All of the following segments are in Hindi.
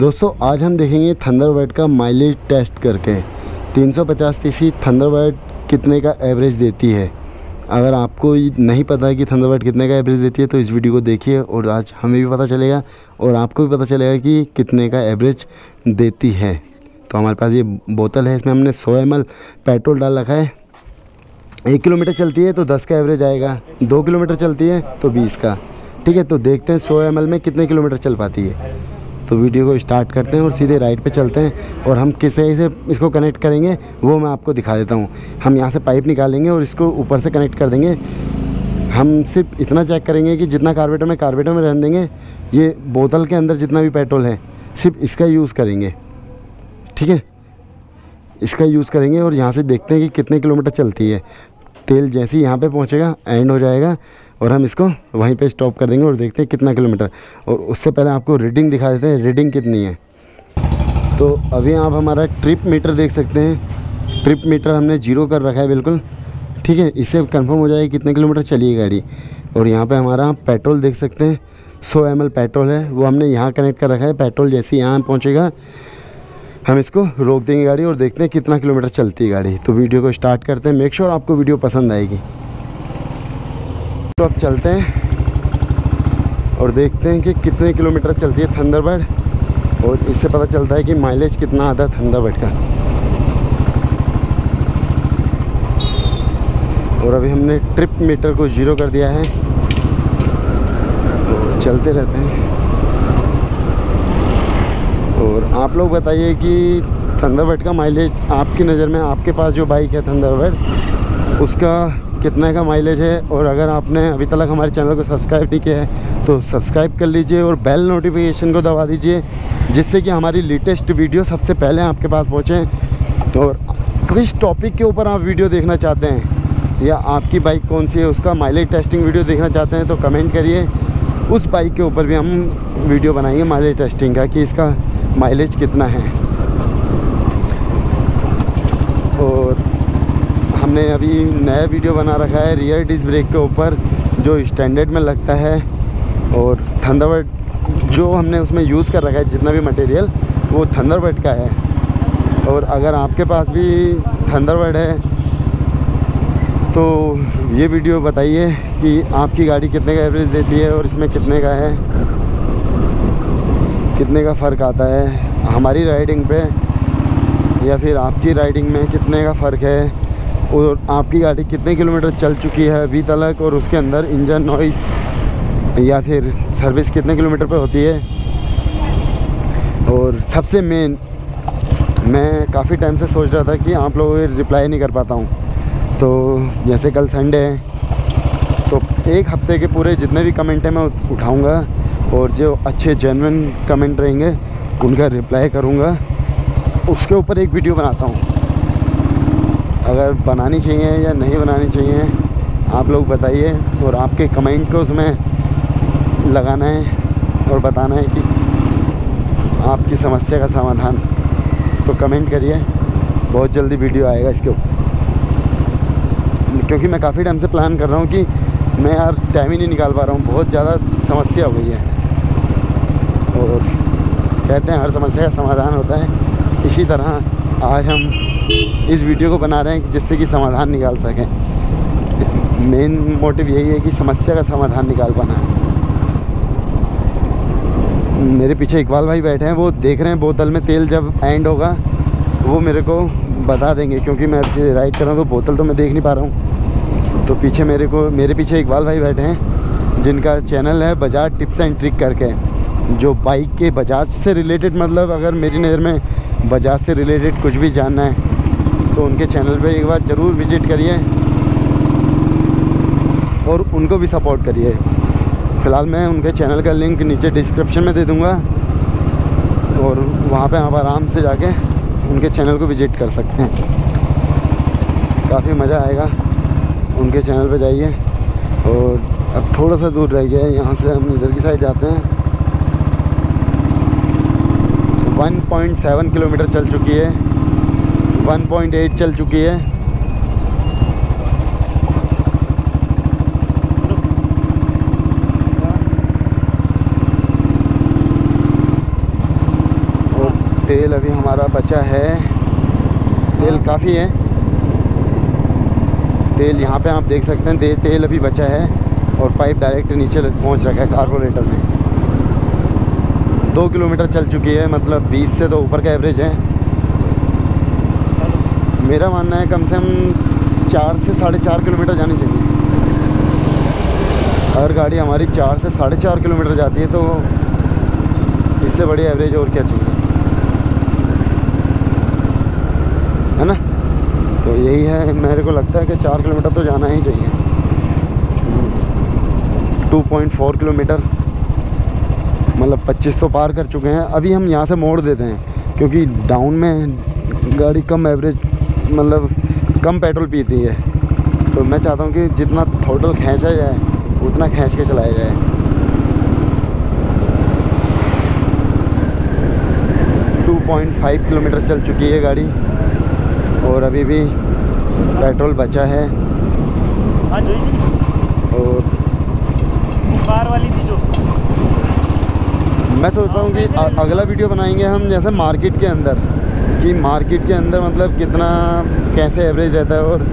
दोस्तों आज हम देखेंगे थंडरबर्ड का माइलेज टेस्ट करके 350 सीसी थंडरबर्ड कितने का एवरेज देती है। अगर आपको नहीं पता है कि थंडरबर्ड कितने का एवरेज देती है तो इस वीडियो को देखिए और आज हमें भी पता चलेगा और आपको भी पता चलेगा कि कितने का एवरेज देती है। तो हमारे पास ये बोतल है, इसमें हमने 100 ml पेट्रोल डाल रखा है। 1 किलोमीटर चलती है तो 10 का एवरेज आएगा, 2 किलोमीटर चलती है तो 20 का। ठीक है, तो देखते हैं 100 ml में कितने किलोमीटर चल पाती है। तो वीडियो को स्टार्ट करते हैं और सीधे राइड पे चलते हैं और हम किस तरह से इसको कनेक्ट करेंगे वो मैं आपको दिखा देता हूँ। हम यहाँ से पाइप निकालेंगे और इसको ऊपर से कनेक्ट कर देंगे। हम सिर्फ इतना चेक करेंगे कि जितना कार्बोरेटर में रहने देंगे। ये बोतल के अंदर जितना भी पेट्रोल है सिर्फ इसका यूज़ करेंगे, ठीक है, इसका यूज़ करेंगे। और यहाँ से देखते हैं कि कितने किलोमीटर चलती है। तेल जैसे ही यहाँ पर पहुँचेगा एंड हो जाएगा और हम इसको वहीं पे स्टॉप कर देंगे और देखते हैं कितना किलोमीटर। और उससे पहले आपको रीडिंग दिखा देते हैं, रीडिंग कितनी है। तो अभी आप हमारा ट्रिप मीटर देख सकते हैं। ट्रिप मीटर हमने 0 कर रखा है बिल्कुल, ठीक है। इससे कंफर्म हो जाएगा कितने किलोमीटर चली है गाड़ी। और यहाँ पे हमारा पेट्रोल देख सकते हैं, 100 ml पेट्रोल है, वो हमने यहाँ कनेक्ट कर रखा है। पेट्रोल जैसे ही यहाँ पहुँचेगा हम इसको रोक देंगे गाड़ी और देखते हैं कितना किलोमीटर चलती है गाड़ी। तो वीडियो को स्टार्ट करते हैं, मेक श्योर आपको वीडियो पसंद आएगी। तो अब चलते हैं और देखते हैं कि कितने किलोमीटर चलती है थंडरबर्ड और इससे पता चलता है कि माइलेज कितना आता है थंडरबर्ड का। और अभी हमने ट्रिप मीटर को 0 कर दिया है, तो चलते रहते हैं। और आप लोग बताइए कि थंडरबर्ड का माइलेज आपकी नज़र में, आपके पास जो बाइक है थंडरबर्ड उसका कितना का माइलेज है। और अगर आपने अभी तक हमारे चैनल को सब्सक्राइब नहीं किया है तो सब्सक्राइब कर लीजिए और बेल नोटिफिकेशन को दबा दीजिए जिससे कि हमारी लेटेस्ट वीडियो सबसे पहले आपके पास पहुँचें। और किस टॉपिक के ऊपर आप वीडियो देखना चाहते हैं या आपकी बाइक कौन सी है उसका माइलेज टेस्टिंग वीडियो देखना चाहते हैं तो कमेंट करिए। उस बाइक के ऊपर भी हम वीडियो बनाएंगे माइलेज टेस्टिंग का कि इसका माइलेज कितना है। और हमने अभी नया वीडियो बना रखा है रियर डिस्क ब्रेक के ऊपर जो स्टैंडर्ड में लगता है। और थंडरबर्ड जो हमने उसमें यूज़ कर रखा है जितना भी मटेरियल वो थंडरबर्ड का है। और अगर आपके पास भी थंडरबर्ड है तो ये वीडियो बताइए कि आपकी गाड़ी कितने का एवरेज देती है और इसमें कितने का है, कितने का फ़र्क आता है हमारी राइडिंग पे या फिर आपकी राइडिंग में कितने का फ़र्क है। और आपकी गाड़ी कितने किलोमीटर चल चुकी है अभी तक और उसके अंदर इंजन नॉइस या फिर सर्विस कितने किलोमीटर पे होती है। और सबसे मेन, मैं काफ़ी टाइम से सोच रहा था कि आप लोगों को रिप्लाई नहीं कर पाता हूँ, तो जैसे कल संडे है तो एक हफ्ते के पूरे जितने भी कमेंट हैं मैं उठाऊँगा और जो अच्छे जेन्युइन कमेंट रहेंगे उनका रिप्लाई करूँगा, उसके ऊपर एक वीडियो बनाता हूँ। अगर बनानी चाहिए या नहीं बनानी चाहिए आप लोग बताइए और आपके कमेंट को उसमें लगाना है और बताना है कि आपकी समस्या का समाधान। तो कमेंट करिए, बहुत जल्दी वीडियो आएगा इसके ऊपर, क्योंकि मैं काफ़ी टाइम से प्लान कर रहा हूँ कि मैं यार टाइम ही नहीं निकाल पा रहा हूँ, बहुत ज़्यादा समस्या हो गई है। और कहते हैं हर समस्या का समाधान होता है, इसी तरह आज हम इस वीडियो को बना रहे हैं जिससे कि समाधान निकाल सकें। मेन मोटिव यही है कि समस्या का समाधान निकाल पाना है। मेरे पीछे इकबाल भाई बैठे हैं, वो देख रहे हैं बोतल में तेल जब एंड होगा वो मेरे को बता देंगे, क्योंकि मैं अब से राइड कर रहा हूँ तो बोतल तो मैं देख नहीं पा रहा हूँ। तो पीछे मेरे पीछे इकबाल भाई बैठे हैं जिनका चैनल है बजाज टिप्स एंड ट्रिक करके, जो बाइक के बजाज से रिलेटेड, मतलब अगर मेरी नज़र में बजाज से रिलेटेड कुछ भी जानना है तो उनके चैनल पे एक बार ज़रूर विजिट करिए और उनको भी सपोर्ट करिए। फ़िलहाल मैं उनके चैनल का लिंक नीचे डिस्क्रिप्शन में दे दूँगा और वहाँ पे आप आराम से जाके उनके चैनल को विजिट कर सकते हैं, काफ़ी मज़ा आएगा। उनके चैनल पे जाइए। और अब थोड़ा सा दूर रह गया है, यहाँ से हम इधर की साइड जाते हैं। 1.7 किलोमीटर चल चुकी है, 1.8 चल चुकी है। तेल अभी हमारा बचा है, तेल काफ़ी है। तेल यहाँ पे आप देख सकते हैं, तेल अभी बचा है और पाइप डायरेक्ट नीचे पहुँच रखा है कार्बोरेटर में। 2 किलोमीटर चल चुकी है, मतलब 20 से तो ऊपर का एवरेज है। मेरा मानना है कम से कम 4 से साढ़े 4 किलोमीटर जानी चाहिए। हर गाड़ी हमारी 4 से साढ़े 4 किलोमीटर जाती है, तो इससे बड़ी एवरेज और क्या चाहिए, है ना। तो यही है, मेरे को लगता है कि 4 किलोमीटर तो जाना ही चाहिए। 2.4 किलोमीटर, मतलब 25 तो पार कर चुके हैं। अभी हम यहाँ से मोड़ देते हैं क्योंकि डाउन में गाड़ी कम एवरेज, मतलब कम पेट्रोल पीती है। तो मैं चाहता हूँ कि जितना टोटल खींचा जाए उतना खींच के चलाया जाए। 2.5 किलोमीटर चल चुकी है गाड़ी और अभी भी पेट्रोल बचा है। और बार वाली थी जो मैं सोचता हूँ कि अगला वीडियो बनाएंगे हम, जैसे मार्केट के अंदर, कि मार्केट के अंदर मतलब कितना कैसे एवरेज रहता है। और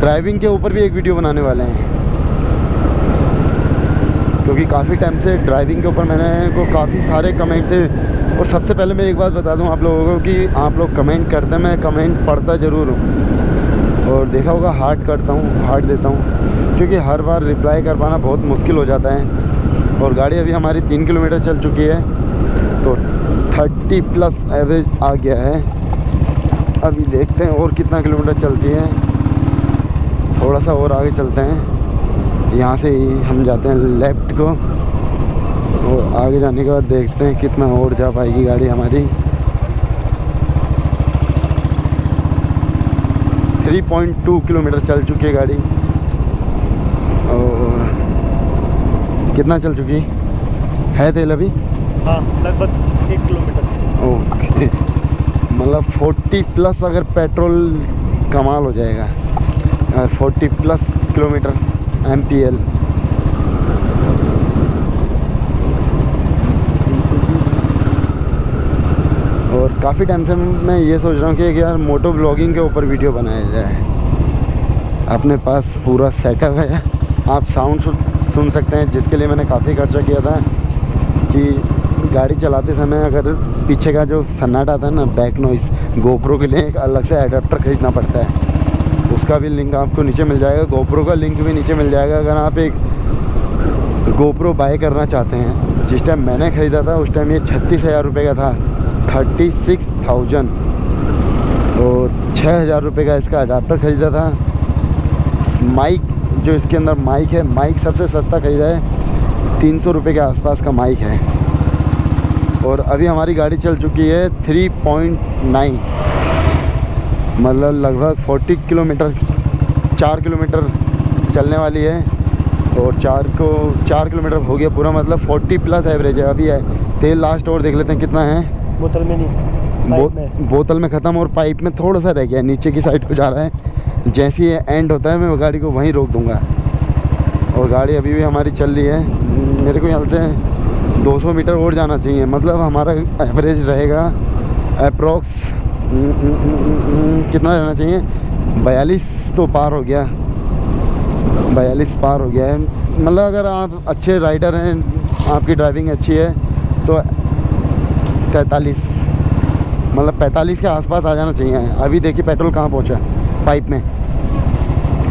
ड्राइविंग के ऊपर भी एक वीडियो बनाने वाले हैं, क्योंकि काफ़ी टाइम से ड्राइविंग के ऊपर मैंने को काफ़ी सारे कमेंट थे। और सबसे पहले मैं एक बात बता दूं आप लोगों को कि आप लोग कमेंट करते हैं, मैं कमेंट पढ़ता ज़रूर हूँ और देखा होगा हार्ट करता हूँ, हार्ट देता हूँ, क्योंकि हर बार रिप्लाई कर पाना बहुत मुश्किल हो जाता है। और गाड़ी अभी हमारी 3 किलोमीटर चल चुकी है, तो 30+ एवरेज आ गया है। अभी देखते हैं और कितना किलोमीटर चलती है, थोड़ा सा और आगे चलते हैं। यहाँ से ही हम जाते हैं लेफ्ट को और आगे जाने के बाद देखते हैं कितना और जा पाएगी गाड़ी हमारी। 3.2 किलोमीटर चल चुकी है गाड़ी। और कितना चल चुकी है तेल अभी? हाँ, लगभग 1 किलोमीटर। ओके, मतलब 40+ अगर पेट्रोल, कमाल हो जाएगा। और 40+ किलोमीटर MPL। और काफ़ी टाइम से मैं ये सोच रहा हूँ कि यार मोटो ब्लॉगिंग के ऊपर वीडियो बनाया जाए। अपने पास पूरा सेटअप है, आप साउंड सुन सकते हैं, जिसके लिए मैंने काफ़ी खर्चा किया था कि गाड़ी चलाते समय अगर पीछे का जो सन्नाटा आता है ना, बैक नॉइस, गोप्रो के लिए एक अलग से एडाप्टर खरीदना पड़ता है। उसका भी लिंक आपको नीचे मिल जाएगा, गोप्रो का लिंक भी नीचे मिल जाएगा। अगर आप एक गोप्रो बाय करना चाहते हैं, जिस टाइम मैंने ख़रीदा था उस टाइम ये 36,000 रुपये का था, 36,000, और 6,000 रुपये का इसका अडाप्टर ख़रीदा था। माइक जो इसके अंदर माइक है, माइक सबसे सस्ता ख़रीदा है, 300 रुपये के आसपास का माइक है। और अभी हमारी गाड़ी चल चुकी है 3.9, मतलब लगभग 40 किलोमीटर, 4 किलोमीटर चलने वाली है। और 4 किलोमीटर हो गया पूरा, मतलब 40+ एवरेज है अभी है। तेल लास्ट और देख लेते हैं कितना है। बोतल में नहीं, बोतल में ख़त्म और पाइप में थोड़ा सा रह गया, नीचे की साइड को जा रहा है। जैसे ये एंड होता है मैं गाड़ी को वहीं रोक दूंगा। और गाड़ी अभी भी हमारी चल रही है, मेरे को यहाँ से 200 मीटर और जाना चाहिए, मतलब हमारा एवरेज रहेगा अप्रॉक्स कितना रहना चाहिए, 42 तो पार हो गया, 42 पार हो गया है। मतलब अगर आप अच्छे राइडर हैं, आपकी ड्राइविंग अच्छी है, तो 43, मतलब 45 के आसपास आ जाना चाहिए। अभी देखिए पेट्रोल कहाँ पहुँचा, पाइप में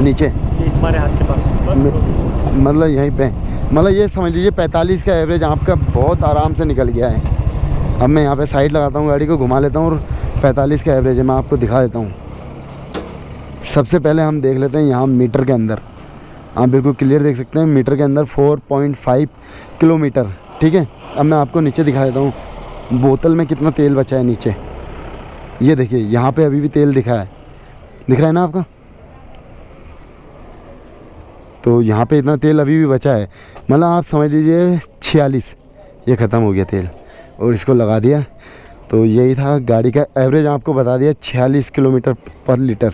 नीचे हमारे हाथ के पास, मतलब यहीं पे, मतलब ये समझ लीजिए 45 का एवरेज आपका बहुत आराम से निकल गया है। अब मैं यहाँ पे साइड लगाता हूँ, गाड़ी को घुमा लेता हूँ और 45 का एवरेज है, मैं आपको दिखा देता हूँ। सबसे पहले हम देख लेते हैं यहाँ मीटर के अंदर, आप बिल्कुल क्लियर देख सकते हैं मीटर के अंदर 4.5 किलोमीटर। ठीक है, अब मैं आपको नीचे दिखा देता हूँ बोतल में कितना तेल बचा है नीचे। ये देखिए यहाँ पे अभी भी तेल दिखा है, दिख रहा है ना आपका, तो यहाँ पे इतना तेल अभी भी बचा है। मतलब आप समझ लीजिए 46, ये ख़त्म हो गया तेल और इसको लगा दिया। तो यही था गाड़ी का एवरेज, आपको बता दिया 46 किलोमीटर पर लीटर।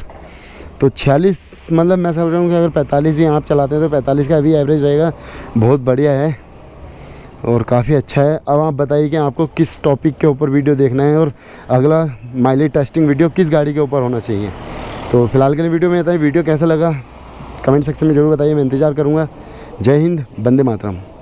तो 46, मतलब मैं समझ रहा हूँ कि अगर 45 भी आप चलाते हैं तो 45 का अभी एवरेज रहेगा, बहुत बढ़िया है। और काफ़ी अच्छा है। अब आप बताइए कि आपको किस टॉपिक के ऊपर वीडियो देखना है और अगला माइलेज टेस्टिंग वीडियो किस गाड़ी के ऊपर होना चाहिए। तो फिलहाल के लिए वीडियो में आता है। वीडियो कैसा लगा कमेंट सेक्शन में ज़रूर बताइए, मैं इंतज़ार करूँगा। जय हिंद, वंदे मातरम।